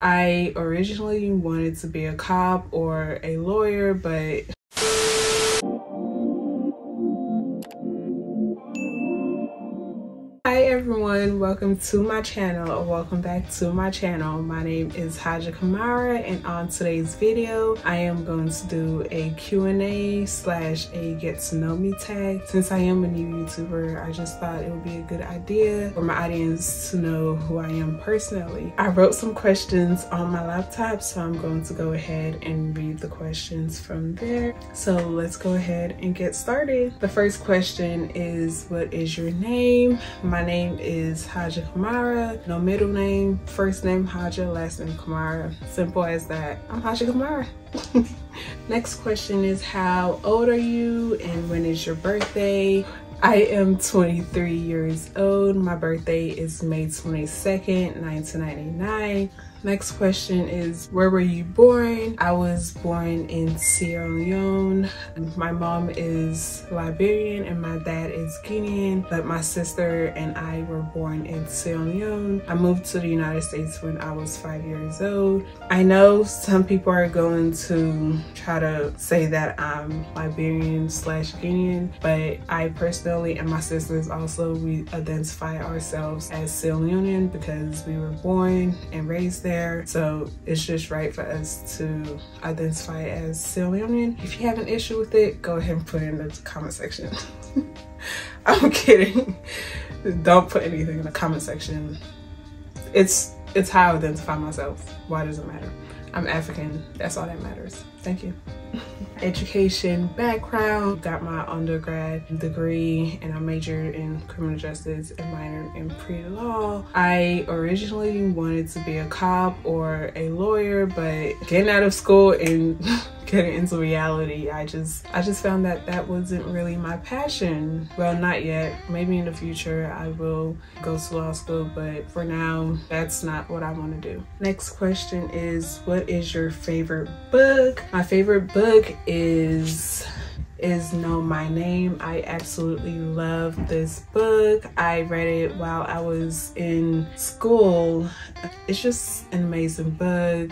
I originally wanted to be a cop or a lawyer, but hi everyone, welcome to my channel or welcome back to my channel. My name is Haja Kamara, and on today's video I am going to do a Q&A slash a get to know me tag. Since I am a new YouTuber, I just thought it would be a good idea for my audience to know who I am personally. I wrote some questions on my laptop, so I'm going to go ahead and read the questions from there. So let's go ahead and get started. The first question is, what is your name? My name is Haja Kamara, no middle name, first name Haja, last name Kamara. Simple as that. I'm Haja Kamara. Next question is, how old are you and when is your birthday? I am 23 years old. My birthday is May 22nd, 1999. Next question is, where were you born? I was born in Sierra Leone. My mom is Liberian and my dad is Guinean, but my sister and I were born in Sierra Leone. I moved to the United States when I was 5 years old. I know some people are going to try to say that I'm Liberian slash Guinean, but I personally and my sisters also, we identify ourselves as Sierra Leonean because we were born and raised there. So it's just right for us to identify as Sierra Leonean. If you have an issue with it, go ahead and put it in the comment section. I'm kidding. Don't put anything in the comment section. It's how I identify myself. Why does it matter? I'm African, that's all that matters. Thank you. Education background, got my undergrad degree and I majored in criminal justice and minored in pre-law. I originally wanted to be a cop or a lawyer, but getting out of school and getting into reality, I just found that that wasn't really my passion. Well, not yet. Maybe in the future I will go to law school, but for now that's not what I want to do. Next question is, what is your favorite book? My favorite book is Know My Name. I absolutely love this book. I read it while I was in school. It's just an amazing book.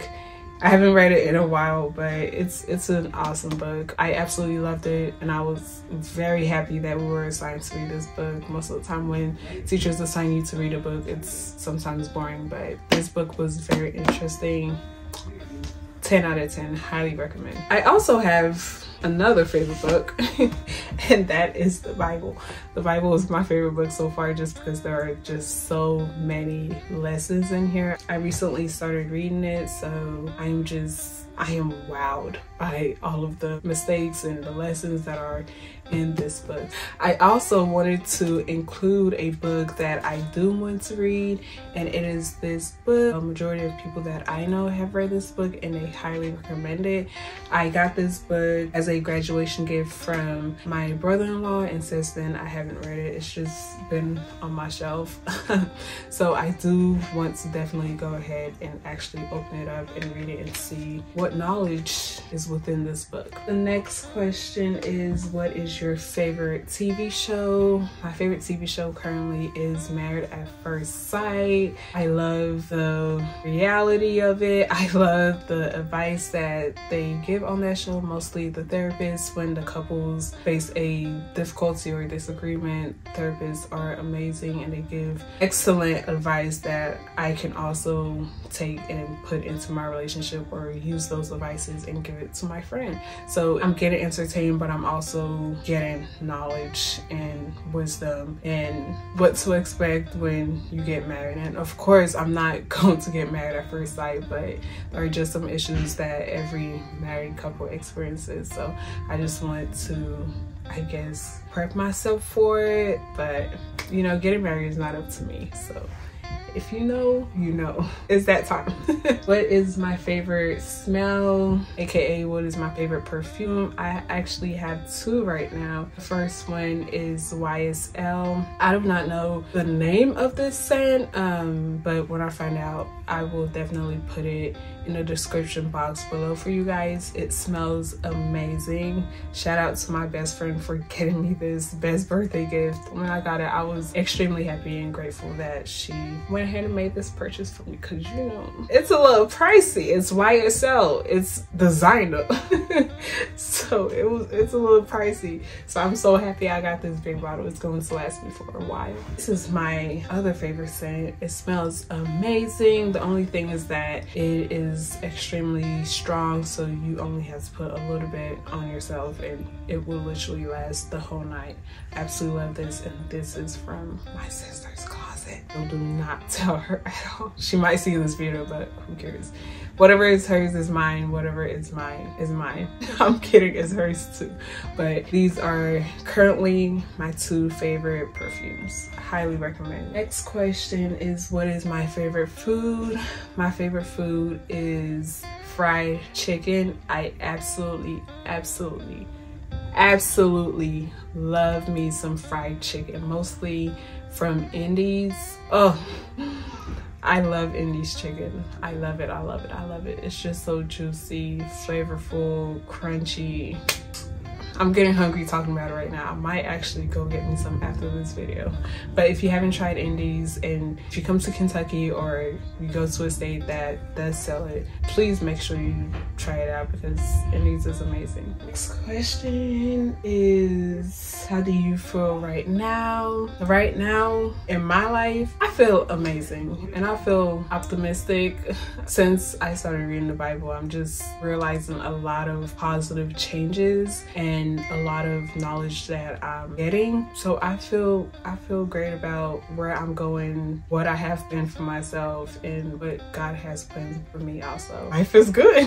I haven't read it in a while, but it's an awesome book. I absolutely loved it, and I was very happy that we were assigned to read this book. Most of the time when teachers assign you to read a book, it's sometimes boring, but this book was very interesting. 10 out of 10, highly recommend. I also have another favorite book, and that is the Bible. The Bible is my favorite book so far just because there are just so many lessons in here. I recently started reading it, so I am wowed by all of the mistakes and the lessons that are in this book. I also wanted to include a book that I do want to read, and it is this book. A majority of people that I know have read this book and they highly recommend it. I got this book as a graduation gift from my brother-in-law, and since then I haven't read it. It's just been on my shelf. So I do want to definitely go ahead and actually open it up and read it and see what knowledge is within this book. The next question is, what is your favorite TV show? My favorite TV show currently is Married at First Sight. I love the reality of it. I love the advice that they give on that show, mostly the therapists. When the couples face a difficulty or disagreement, therapists are amazing and they give excellent advice that I can also take and put into my relationship or use those advices and give it to my friend. So I'm getting entertained, but I'm also getting knowledge and wisdom and what to expect when you get married. And of course, I'm not going to get married at first sight, but there are just some issues that every married couple experiences. So I just want to, I guess, prep myself for it. But, you know, getting married is not up to me. So if you know, you know. It's that time. What is my favorite smell? AKA, what is my favorite perfume? I actually have two right now. The first one is YSL. I do not know the name of this scent, but when I find out, I will definitely put it in the description box below for you guys. It smells amazing. Shout out to my best friend for getting me this best birthday gift. When I got it, I was extremely happy and grateful that she went ahead and made this purchase for me, because you know, it's a little pricey. It's YSL, it's designer. So it's a little pricey. So I'm so happy I got this big bottle. It's going to last me for a while. This is my other favorite scent. It smells amazing. The only thing is that it is extremely strong, so you only have to put a little bit on yourself and it will literally last the whole night. I absolutely love this, and this is from my sister's closet. Do not tell her at all. She might see this video, but who cares? Whatever is hers is mine. Whatever is mine is mine. I'm kidding, it's hers too. But these are currently my two favorite perfumes. I highly recommend. Next question is, what is my favorite food? My favorite food is fried chicken. I absolutely love me some fried chicken, mostly from Indi's. Oh, I love Indi's chicken. I love it, I love it, I love it. It's just so juicy, flavorful, crunchy. I'm getting hungry talking about it right now. I might actually go get me some after this video. But if you haven't tried Indi's, and if you come to Kentucky or you go to a state that does sell it, please make sure you try it out, because Indi's is amazing. Next question is, how do you feel right now? Right now in my life, I feel amazing and I feel optimistic. Since I started reading the Bible, I'm just realizing a lot of positive changes and a lot of knowledge that I'm getting. So I feel great about where I'm going, what I have been for myself, and what God has been for me also. Life is good.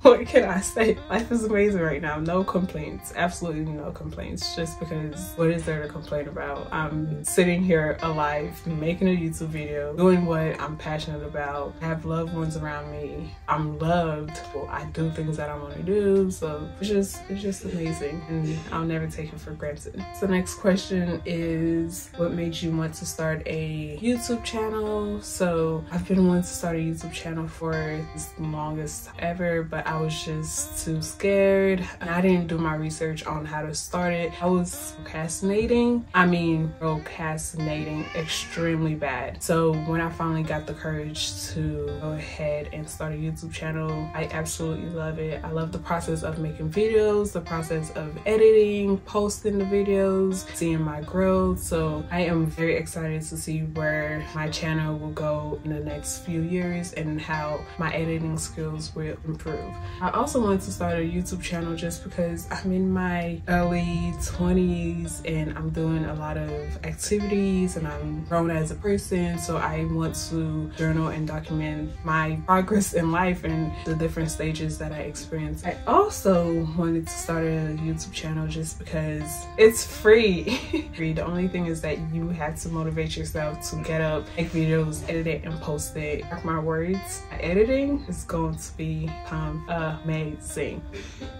What can I say? Life is amazing right now. No complaints, absolutely no complaints, just because what is there to complain about? I'm sitting here alive, making a YouTube video, doing what I'm passionate about. I have loved ones around me. I'm loved. Well, I do things that I want to do. So it's just amazing. And I'll never take it for granted. So next question is, what made you want to start a YouTube channel? So I've been wanting to start a YouTube channel for the longest ever, but I was just too scared. And I didn't do my research on how to start it. I was procrastinating. I mean, procrastinating extremely bad. So when I finally got the courage to go ahead and start a YouTube channel, I absolutely love it. I love the process of making videos, the process of editing, posting the videos, seeing my growth. So I am very excited to see where my channel will go in the next few years and how my editing skills will improve. I also wanted to start a YouTube channel just because I'm in my early 20s and I'm doing a lot of activities and I'm grown as a person, so I want to journal and document my progress in life and the different stages that I experience. I also wanted to start a YouTube channel just because it's free. The only thing is that you have to motivate yourself to get up, make videos, edit it, and post it. Mark my words, my editing is going to be amazing.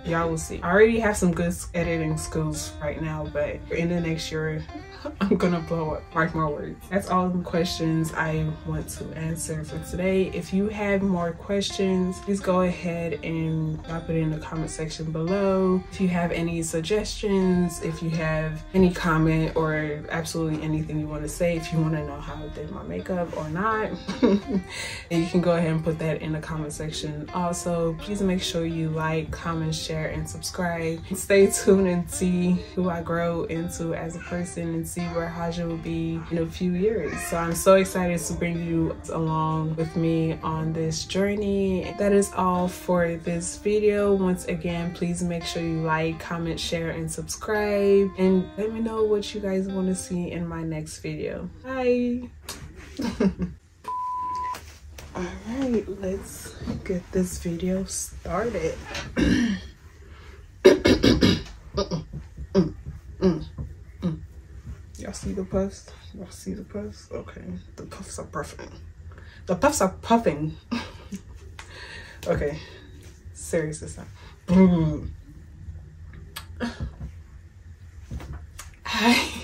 Y'all will see. I already have some good editing skills right now, but in the next year I'm gonna blow up. Mark my words. That's all the questions I want to answer for today. If you have more questions, please go ahead and drop it in the comment section below. If you have any suggestions, if you have any comment or absolutely anything you want to say, if you want to know how I did my makeup or not, and you can go ahead and put that in the comment section. Also, please make sure you like, comment, share, and subscribe. Stay tuned and see who I grow into as a person and see where Haja will be in a few years. So I'm so excited to bring you along with me on this journey. That is all for this video. Once again, please make sure you like, comment, share, and subscribe, and let me know what you guys want to see in my next video. Bye. All right, let's get this video started. Y'all see the puffs? Y'all see the puffs? Okay, the puffs are puffing. The puffs are puffing. Okay, serious this time. Boom. Hi.